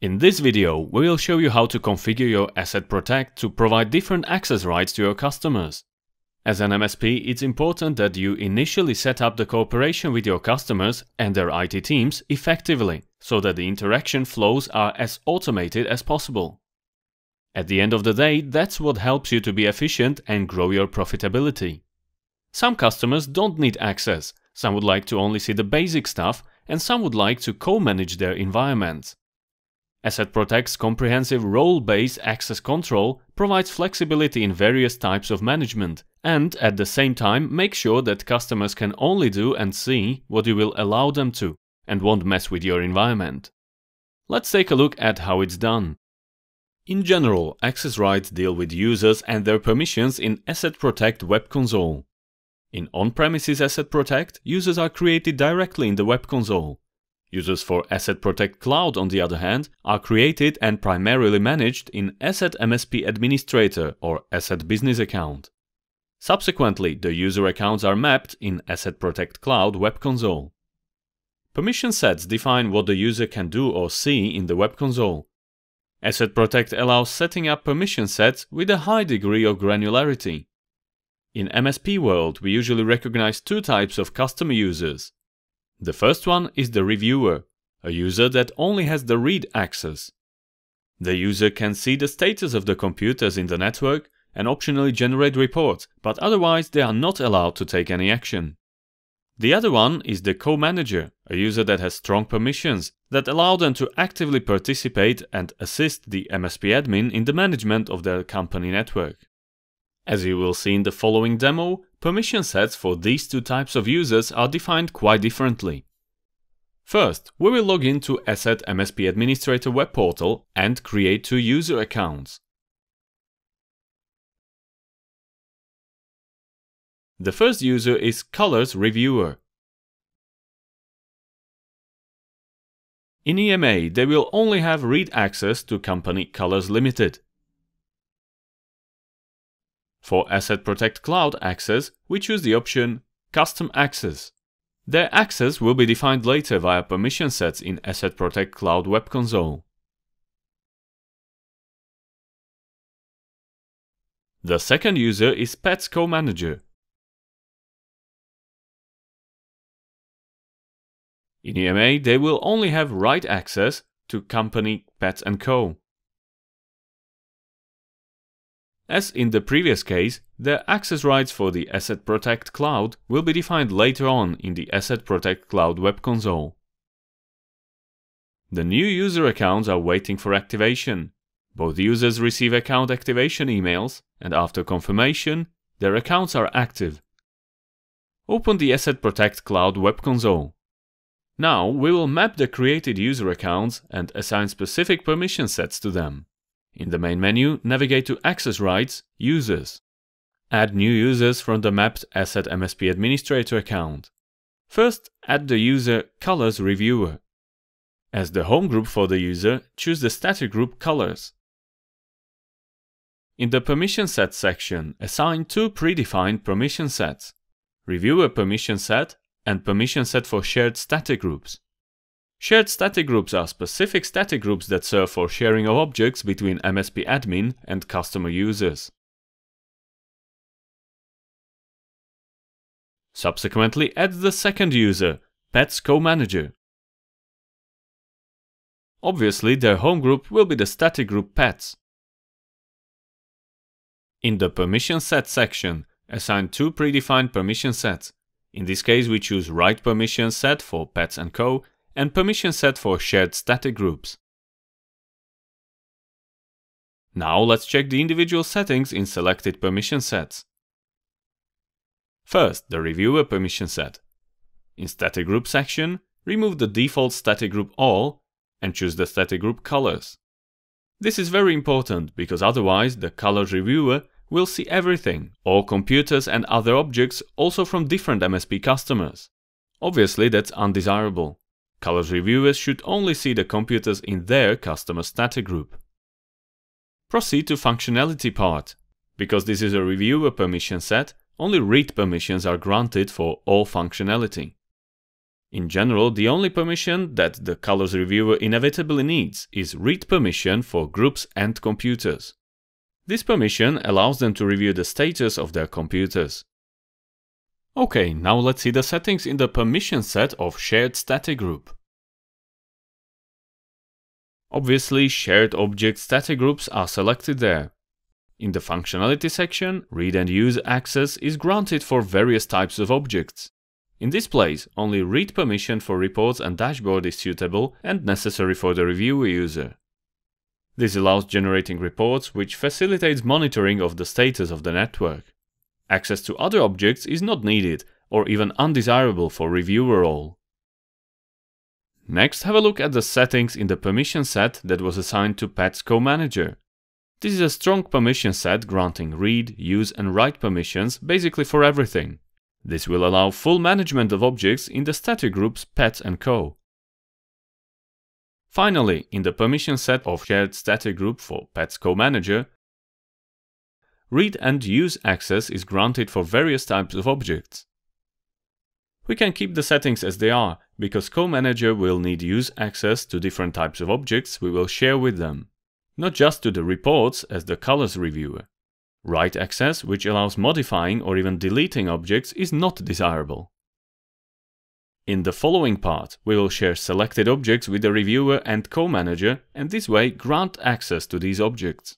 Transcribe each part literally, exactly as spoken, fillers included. In this video, we will show you how to configure your ESET Protect to provide different access rights to your customers. As an M S P, it's important that you initially set up the cooperation with your customers and their I T teams effectively, so that the interaction flows are as automated as possible. At the end of the day, that's what helps you to be efficient and grow your profitability. Some customers don't need access, some would like to only see the basic stuff, and some would like to co-manage their environment. ESET Protect's comprehensive role-based access control provides flexibility in various types of management and, at the same time, makes sure that customers can only do and see what you will allow them to and won't mess with your environment. Let's take a look at how it's done. In general, access rights deal with users and their permissions in ESET Protect web console. In on-premises ESET Protect, users are created directly in the web console. Users for ESET Protect Cloud, on the other hand, are created and primarily managed in ESET M S P Administrator or ESET Business Account. Subsequently, the user accounts are mapped in ESET Protect Cloud web console. Permission sets define what the user can do or see in the web console. ESET Protect allows setting up permission sets with a high degree of granularity. In M S P world, we usually recognize two types of customer users. The first one is the reviewer, a user that only has the read access. The user can see the status of the computers in the network and optionally generate reports, but otherwise they are not allowed to take any action. The other one is the co-manager, a user that has strong permissions that allow them to actively participate and assist the M S P admin in the management of their company network. As you will see in the following demo, permission sets for these two types of users are defined quite differently. First, we will log into ESET M S P Administrator web portal and create two user accounts. The first user is Colors Reviewer. In E M A, they will only have read access to Company Colors Limited. For ESET Protect Cloud access, we choose the option Custom Access. Their access will be defined later via permission sets in ESET Protect Cloud web console. The second user is Pets Co Manager. In E M A, they will only have write access to Company Pets and Co. As in the previous case, the access rights for the ESET Protect Cloud will be defined later on in the ESET Protect Cloud web console. The new user accounts are waiting for activation. Both users receive account activation emails, and after confirmation, their accounts are active. Open the ESET Protect Cloud web console. Now we will map the created user accounts and assign specific permission sets to them. In the main menu, navigate to Access Rights, Users. Add new users from the mapped ESET M S P Administrator account. First, add the user Colors Reviewer. As the home group for the user, choose the static group Colors. In the Permission Set section, assign two predefined permission sets, Reviewer Permission Set and Permission Set for Shared Static Groups. Shared static groups are specific static groups that serve for sharing of objects between M S P admin and customer users. Subsequently, add the second user, Pets Co Manager. Obviously, their home group will be the static group Pets. In the Permission Set section, assign two predefined permission sets. In this case, we choose Write Permission Set for Pets and Co. and permission set for shared static groups. Now let's check the individual settings in selected permission sets. First, the reviewer permission set. In static group section, remove the default static group all and choose the static group colors. This is very important because otherwise the colors reviewer will see everything, all computers and other objects also from different M S P customers. Obviously that's undesirable. Colors reviewers should only see the computers in their customer static group. Proceed to functionality part. Because this is a reviewer permission set, only read permissions are granted for all functionality. In general, the only permission that the Colors Reviewer inevitably needs is read permission for groups and computers. This permission allows them to review the status of their computers. OK, now let's see the settings in the permission set of Shared Static Group. Obviously, shared object static groups are selected there. In the functionality section, read and use access is granted for various types of objects. In this place, only read permission for reports and dashboard is suitable and necessary for the reviewer user. This allows generating reports, which facilitates monitoring of the status of the network. Access to other objects is not needed, or even undesirable for reviewer role. Next, have a look at the settings in the permission set that was assigned to Pets Co-Manager. This is a strong permission set granting read, use and write permissions basically for everything. This will allow full management of objects in the static groups Pets and Co. Finally, in the permission set of Shared Static Group for Pets Co-Manager, read and use access is granted for various types of objects. We can keep the settings as they are, because Co-Manager will need use access to different types of objects we will share with them, not just to the reports as the Colors Reviewer. Write access, which allows modifying or even deleting objects, is not desirable. In the following part, we will share selected objects with the reviewer and co-manager, and this way grant access to these objects.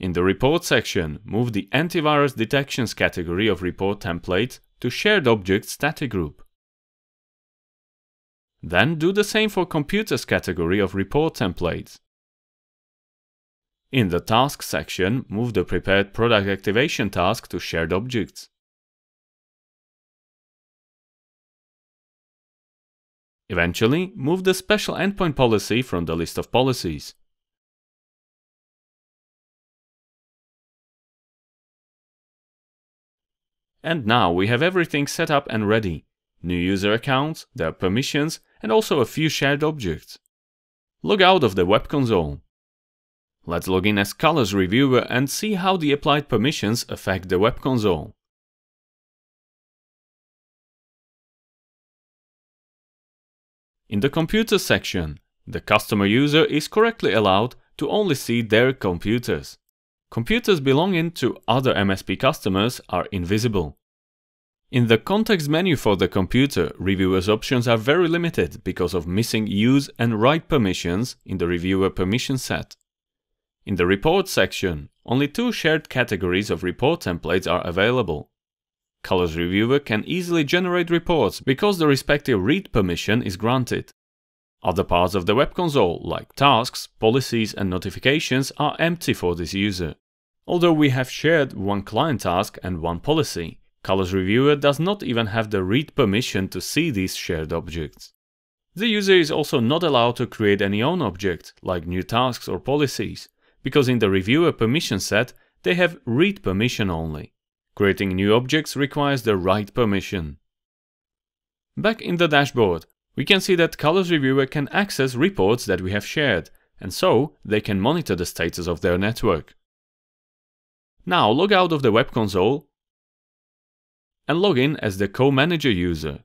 In the report section, move the antivirus detections category of report template to shared object static group. Then do the same for computers category of report templates. In the Tasks section, move the Prepared Product Activation task to Shared Objects. Eventually, move the Special Endpoint Policy from the list of policies. And now we have everything set up and ready. New user accounts, their permissions, and also a few shared objects. Log out of the web console. Let's log in as Colors Reviewer and see how the applied permissions affect the web console. In the Computers section, the customer user is correctly allowed to only see their computers. Computers belonging to other M S P customers are invisible. In the context menu for the computer, reviewers' options are very limited because of missing use and write permissions in the reviewer permission set. In the Report section, only two shared categories of report templates are available. Colors Reviewer can easily generate reports because the respective read permission is granted. Other parts of the web console, like tasks, policies and notifications, are empty for this user. Although we have shared one client task and one policy, Colors Reviewer does not even have the read permission to see these shared objects. The user is also not allowed to create any own object, like new tasks or policies, because in the reviewer permission set, they have read permission only. Creating new objects requires the write permission. Back in the dashboard, we can see that Colors Reviewer can access reports that we have shared, and so they can monitor the status of their network. Now log out of the web console and log in as the co-manager user.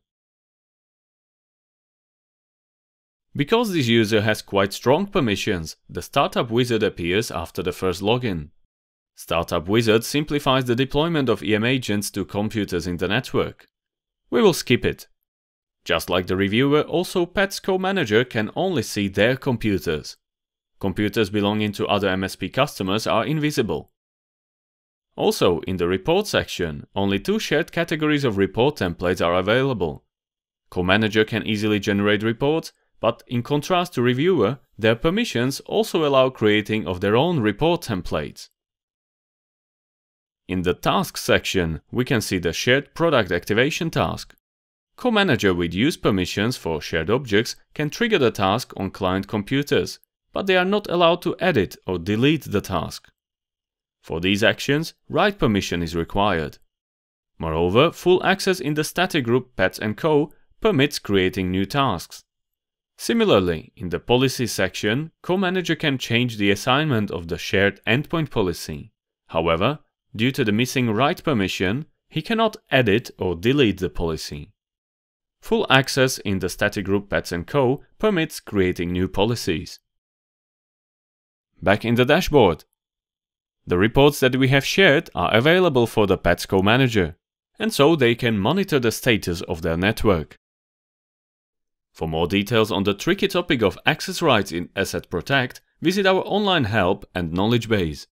Because this user has quite strong permissions, the Startup Wizard appears after the first login. Startup Wizard simplifies the deployment of E M agents to computers in the network. We will skip it. Just like the reviewer, also Pets Co-Manager can only see their computers. Computers belonging to other M S P customers are invisible. Also, in the Report section, only two shared categories of report templates are available. Co-Manager can easily generate reports, but in contrast to reviewer, their permissions also allow creating of their own report templates. In the Tasks section, we can see the Shared Product Activation task. Co-manager with use permissions for shared objects can trigger the task on client computers, but they are not allowed to edit or delete the task. For these actions, write permission is required. Moreover, full access in the static group Pets and Co permits creating new tasks. Similarly, in the Policy section, Co-Manager can change the assignment of the shared endpoint policy. However, due to the missing write permission, he cannot edit or delete the policy. Full access in the static group Pets and Co permits creating new policies. Back in the dashboard. The reports that we have shared are available for the Pets Co Manager, and so they can monitor the status of their network. For more details on the tricky topic of access rights in ESET Protect, visit our online help and knowledge base.